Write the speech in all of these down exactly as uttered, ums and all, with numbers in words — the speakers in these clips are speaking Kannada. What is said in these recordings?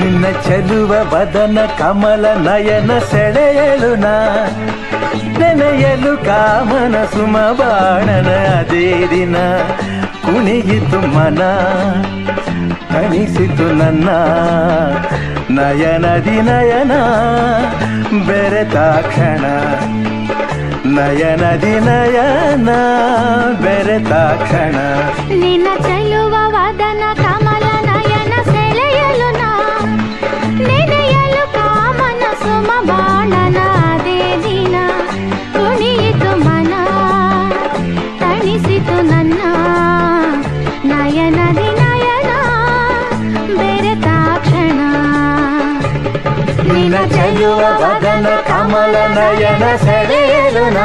ನಿನ್ನ ಚಲುವ ವದನ ಕಮಲ ನಯನ ಸೆಳೆಯಳುನ ನೆನೆಯಲು ಕಾಮನ ಸುಮಬಾಣನ ಅದೇ ದಿನ ಕುಣಿಯಿತು ಮನ ಕಣಿಸಿತು ನನ್ನ ನಯನದಿ ನಯನ ಬೆರೆತಾಕ್ಷಣ ನಯನದಿ ನಯನ ಬೆರೆತಾಕ್ಷಣ ನಿನ್ನ ಚಲುವ ವದನ ಕಮಲ ನಯನ ಸೆಳೆಯಳುನ ನೆನೆಯಲು ಕಾಮನ ಸುಮಬಾಣನ ಅದೇ ದಿನ ಕುಣಿಯಿತು ಮನ ತಣಿಸಿತು ನನ್ನ ನಯನದಿ ನಯನ ಬೆರೆತಾಕ್ಷಣ ನಿನ್ನ ಚಲುವ ವದನ ಕಮಲ ನಯನ ಸೆಳೆಯಲುನ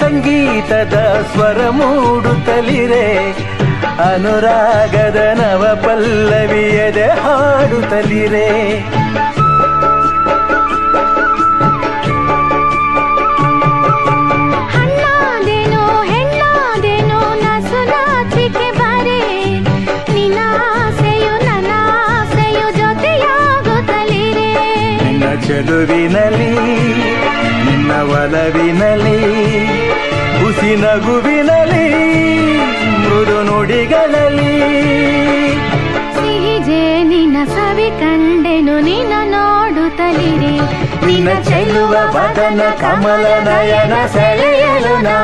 ಸಂಗೀತದ ಸ್ವರ ಮೂಡುತ್ತಲಿರೆ ಅನುರಾಗದ ನವ ಪಲ್ಲವಿಯದೆ ಹಾಡುತ್ತಲಿರೆ ಹಣ್ಣಾದೇನೋ ಹೆಣ್ಣಾದೇನೋ ನಸುನಾಚಿಕೆ ಬರೆ ನಿನ್ನ ಆಸೆಯು ನನ್ನ ಆಸೆಯು ಜೊತೆಯಾಗುತ್ತಲಿರೆ ನಿನ್ನ ಚಲುವಿನಲ್ಲಿ ನಿನ್ನ ಒಲವಿನಲ್ಲಿ ಹುಸಿ ನಗುವಿನಲ್ಲಿ ಮೃದು ನುಡಿಗಳಲ್ಲಿ ಸಿಹಿಜೆ ನಿನ್ನ ಸವಿ ಕಂಡೆನು ನಿನ್ನ ನೋಡುತ್ತಲಿರೆ ನಿನ್ನ ಚೆಲ್ಲುವ ವದನ ಕಮಲ ನಯನ ಸೆಳೆಯಲು ನಾ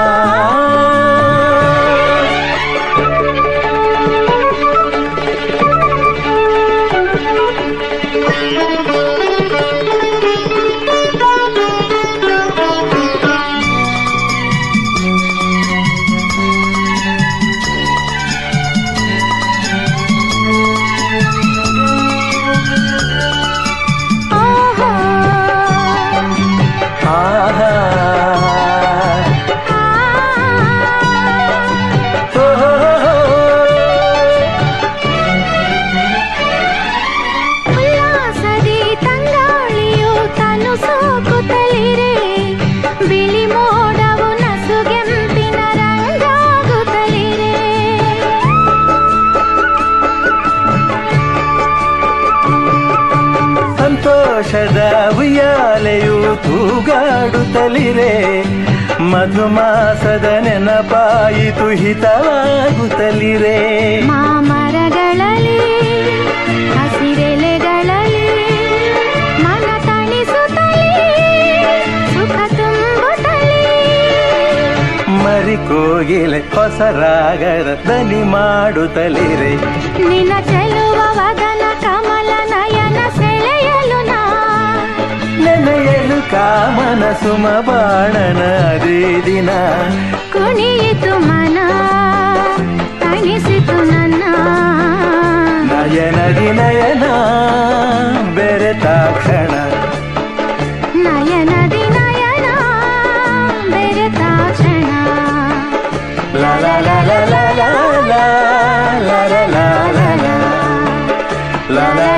ಸಂತೋಷದ ಉಯ್ಯಾಲೆಯು ತೂಗಾಡುತ್ತಲಿರೆ ಮಧುಮಾಸದ ನೆನಪಾಯಿತು ಹಿತವಾಗುತ್ತಲಿರೆ ಮಾಮರಗಳಲ್ಲಿ ಹಸಿರೆಲೆಗಳಲ್ಲಿ ಮನ ತಣಿಸುತ್ತಲೇ ಸುಖ ತುಂಬುತ್ತಲೇ ಮರಿ ಕೋಗಿಲೆ ಹೊಸ ರಾಗದ ದನಿ ಮಾಡುತ್ತಲಿರೆ ನಿನ್ನ ಚೆಲುವ ವದನ ಕಮಲ ನಯನ ಸೆಳೆಯಲುನಾ ನೆನೆಯಲು ಕಾಮನ ಸುಮಬಾಣನ ಅದೇ ದಿನ ಕುಣಿಯಿತು ಮನ ತಣಿಸಿತು ನನ್ನ ನಯನದಿ ನಯನ ಬೆರೆತಾಕ್ಷಣ ನಯನದಿ ನಯನ ಬೆರೆತಾಕ್ಷಣ ಲಾ ಲಾ ಲಾ ಲಾ ಲಾ ಲಾ ಲಾ ಲಾ ಲಾ ಲಾ ಲಾ ಲಾ